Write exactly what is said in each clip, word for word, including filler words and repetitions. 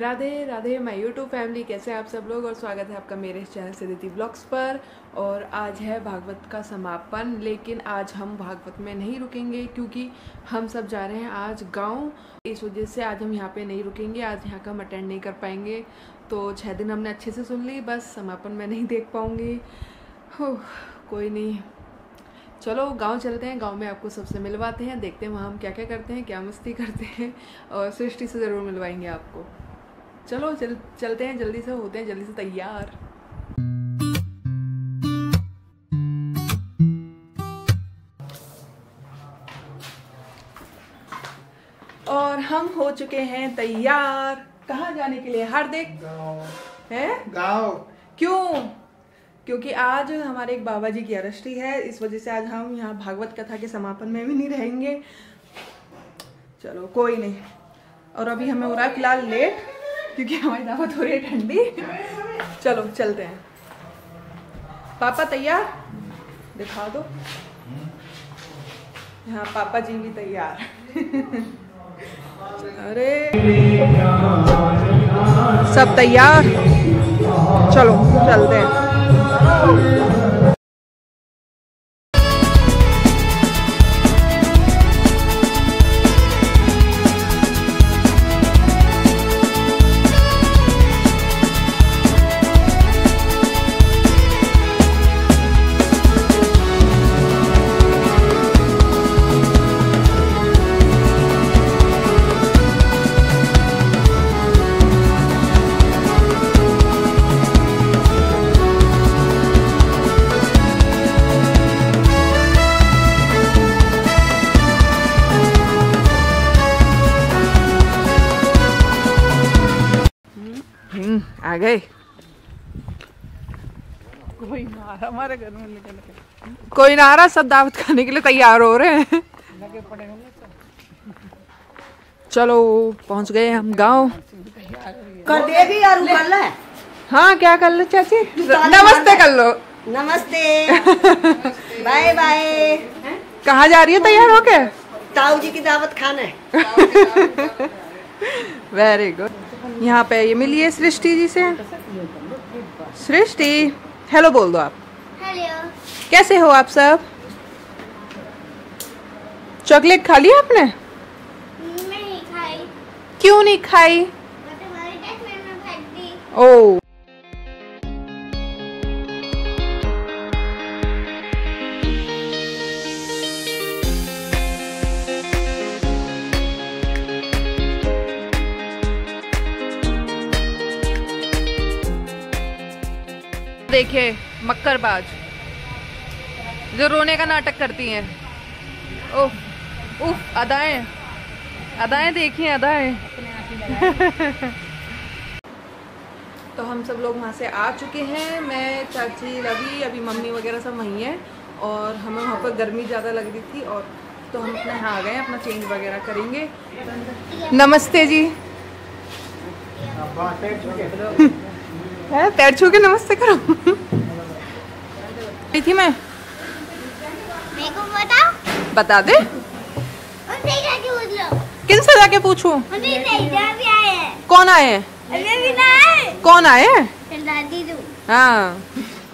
Radhe Radhe my YouTube family, कैसे हैं आप सब लोग और स्वागत है आपका मेरे चैनल सिद्धति व्लॉग्स पर। और आज है भागवत का समापन, लेकिन आज हम भागवत में नहीं रुकेंगे क्योंकि हम सब जा रहे हैं आज गांव। इस वजह से आज हम यहाँ पे नहीं रुकेंगे, आज यहाँ का हम अटेंड नहीं कर पाएंगे। तो छः दिन हमने अच्छे से सुन ली, बस समापन में नहीं देख पाऊँगी। कोई नहीं, चलो गांव चलते हैं, गांव में आपको सबसे मिलवाते हैं, देखते हैं वहाँ हम क्या क्या करते हैं, क्या मस्ती करते हैं। और सृष्टि से ज़रूर मिलवाएंगे आपको। चलो चल चलते हैं, जल्दी से होते हैं जल्दी से तैयार। और हम हो चुके हैं तैयार। कहाँ जाने के लिए हार्दिक? गाँव है। गाँव क्यों? क्योंकि आज हमारे एक बाबा जी की अरष्टी है, इस वजह से आज हम यहाँ भागवत कथा के समापन में भी नहीं रहेंगे। चलो कोई नहीं। और अभी हमें हो रहा है फिलहाल लेट क्योंकि हमारी दावत हो रही है ठंडी। चलो चलते हैं। पापा तैयार दिखा दो। यहाँ पापा जी भी तैयार। अरे सब तैयार, चलो चलते हैं। आ गए। कोई नारा हमारे घर में निकल, कोई नारा, सब दावत खाने के लिए तैयार हो रहे हैं। लगे पड़े होंगे सब। चलो पहुंच गए हम गांव। कर दे भी यार, कर ले। हाँ क्या कर लो चाची, नमस्ते कर लो। नमस्ते बाय बाय। कहाँ जा रही है तैयार होके? ताऊ जी की दावत खाने। Very good. यहाँ पे ये मिलिए सृष्टि जी से। सृष्टि हेलो बोल दो आप। हेलो कैसे हो आप सब? चॉकलेट खा लिया आपने? नहीं खाई। क्यों नहीं खाई? ओ देखे मक्करबाज जो रोने का नाटक करती हैं। ओह उफ, अदाएं अदाएं देखिए अदाएं। तो हम सब लोग वहाँ से आ चुके हैं। मैं, चाची, रवि, अभी मम्मी वगैरह सब वहीं हैं। और हमें वहाँ पर गर्मी ज़्यादा लग रही थी और तो हम अपने यहाँ आ गए, अपना चेंज वगैरह करेंगे। नमस्ते जी। है पैर छू के नमस्ते करो। थी मैं मेरे को बताओ, बता दे किन से जाके पूछूं। कौन आए हैं? कौन आए हैं? हाँ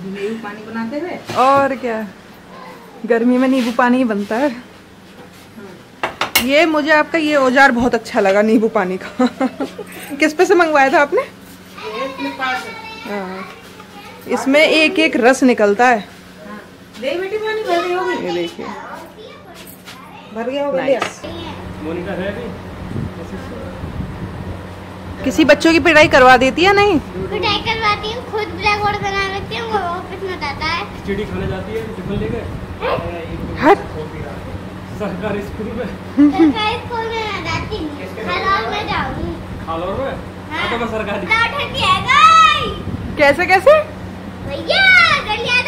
नींबू पानी बनाते हुए। और क्या, गर्मी में नींबू पानी ही बनता है। ये मुझे आपका ये औजार बहुत अच्छा लगा, नींबू पानी का। किस पे से मंगवाया था आपने? इसमें एक एक रस निकलता है। दे बेटी पानी भर रही होगी। ये देखिए भर गया होगा। मोनिका है भी। किसी बच्चों की पिटाई करवा देती है? नहीं पिटाई करवाती है, खुद ब्लैक बोर्ड बना लेती है, वो ऑफिस में जाता है, खिचड़ी खाने जाती है, टिफिन ले गए। हर सरकारी स्कूल में, सरकारी स्कूल में जाती है। खालोर में जाऊंगी। खालोर में तो मैं सरकारी कैसे कैसे भैया भैया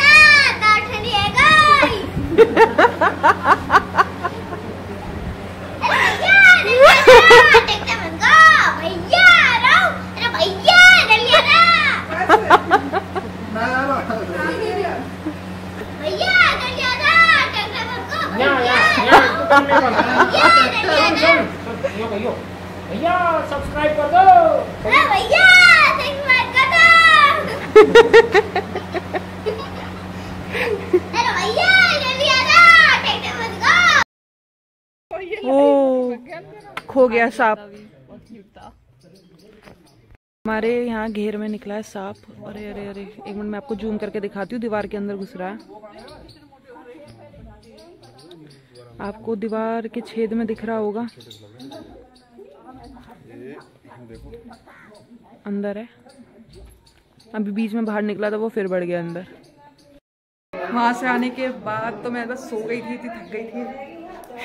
भैया सब्सक्राइब कर दो। खो गया सांप। हमारे यहाँ घेर में निकला है सांप। अरे अरे अरे एक मिनट मैं आपको जूम करके दिखाती हूँ। दीवार के अंदर घुस रहा है, आपको दीवार के छेद में दिख रहा होगा, अंदर है। अभी बीच में बाहर निकला था वो, फिर बढ़ गया अंदर। वहाँ से आने के बाद तो मैं बस सो गई थी, थी थक गई थी।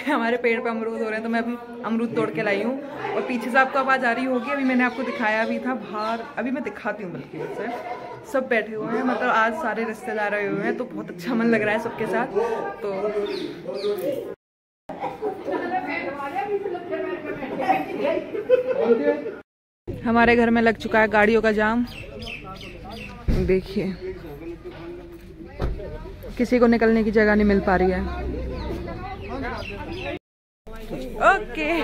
हमारे पेड़ पे अमरूद हो रहे हैं तो मैं अभी अमरूद तोड़ के लाई हूँ। और पीछे से आपको आवाज़ आ रही होगी, अभी मैंने आपको दिखाया भी था बाहर, अभी मैं दिखाती हूँ। बल्कि वैसे सब बैठे हुए हैं, मतलब आज सारे रिश्तेदार आए हुए हैं तो बहुत अच्छा मन लग रहा है सबके साथ। तो हमारे घर में लग चुका है गाड़ियों का जाम। देखिए किसी को निकलने की जगह नहीं मिल पा रही है। Okay okay.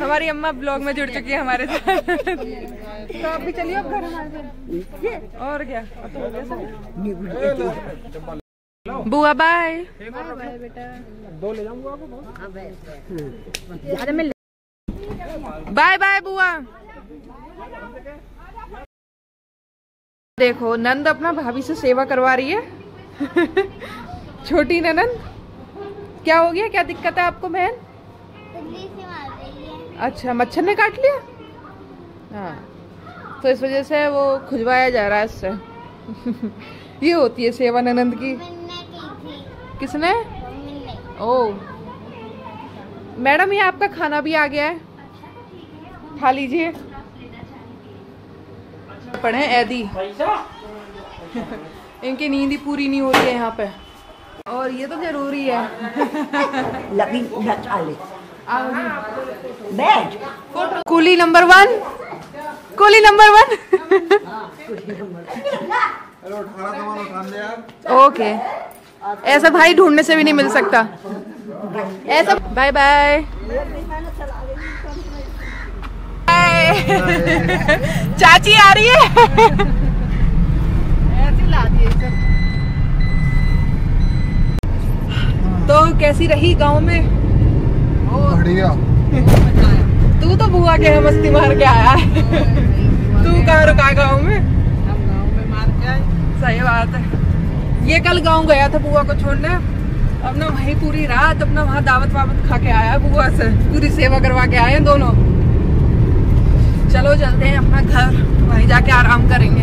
हमारी अम्मा ब्लॉग में जुड़ चुकी है हमारे साथ। तो आप भी चलिए अब घर हमारे साथ। और क्या बुआ बाय बेटा, दो ले जाऊं बुआ को। अरे मैं बाय बाय बुआ। देखो नंद अपना भाभी से सेवा करवा रही है। छोटी ननंद, क्या हो गया, क्या दिक्कत है आपको बहन? बिजली से मार रही है। अच्छा, मच्छर ने काट लिया? हाँ, तो इस वजह से वो खुजवाया जा रहा है इससे। ये होती है सेवा ननंद की। किसने? ओह मैडम, ये आपका खाना भी आ गया है, खा लीजिए। पढ़े ऐदी। इनकी नींद ही पूरी नहीं हो रही है यहाँ पे, और ये तो जरूरी है। बैठ। Coolie number one, Coolie number one. Okay, ऐसा भाई ढूंढने से भी नहीं मिल सकता। ऐसा बाय बाय। चाची आ रही है। तो कैसी रही गांव में? बढ़िया। तू तो बुआ के मस्ती मार के आया। तू कहाँ रुका गांव में? हम गांव में मार के आए। सही बात है। ये कल गांव गया था बुआ को छोड़ने, अपना वही पूरी रात अपना वहाँ दावत वावत खा के आया बुआ से, पूरी सेवा करवा के आए हैं दोनों। चलो चलते हैं अपना घर, वहीं जाके आराम करेंगे।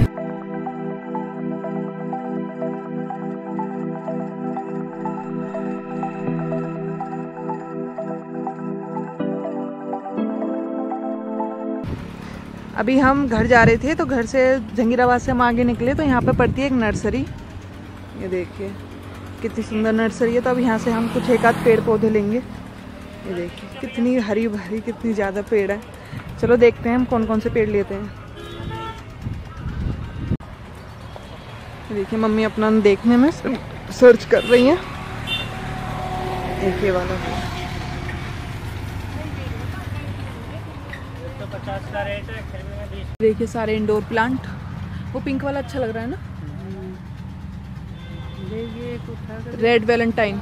अभी हम घर जा रहे थे तो घर से जंगीराबाद से हम आगे निकले तो यहाँ पे पड़ती है एक नर्सरी। ये देखिए कितनी सुंदर नर्सरी है। तो अभी यहाँ से हम कुछ एक आध पेड़ पौधे लेंगे। ये देखिए कितनी हरी भरी, कितनी ज़्यादा पेड़ है। चलो देखते हैं हम कौन कौन से पेड़ लेते हैं। देखिए मम्मी अपना देखने में सर्च कर रही है। देखिए वाला देखिए सारे इंडोर प्लांट। वो पिंक वाला अच्छा लग रहा है ना, रेड वेलेंटाइन।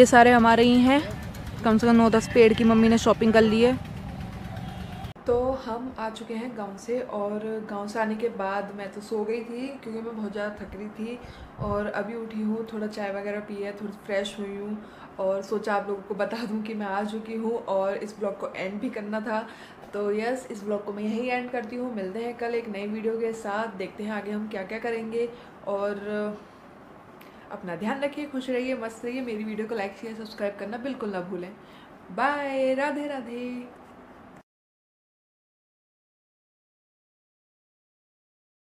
ये सारे हमारे ही हैं, कम से कम नौ दस पेड़ की मम्मी ने शॉपिंग कर ली है। तो हम आ चुके हैं गांव से, और गांव से आने के बाद मैं तो सो गई थी क्योंकि मैं बहुत ज़्यादा थक रही थी। और अभी उठी हूँ, थोड़ा चाय वगैरह पी है, थोड़ी फ्रेश हुई हूँ और सोचा आप लोगों को बता दूँ कि मैं आ चुकी हूँ। और इस ब्लॉग को एंड भी करना था तो यस, इस ब्लॉग को मैं यहीं एंड करती हूँ। मिलते हैं कल एक नई वीडियो के साथ, देखते हैं आगे हम क्या क्या करेंगे। और अपना ध्यान रखिए, खुश रहिए, मस्त रहिए। मेरी वीडियो को लाइक शेयर सब्सक्राइब करना बिल्कुल ना भूलें। बाय, राधे राधे।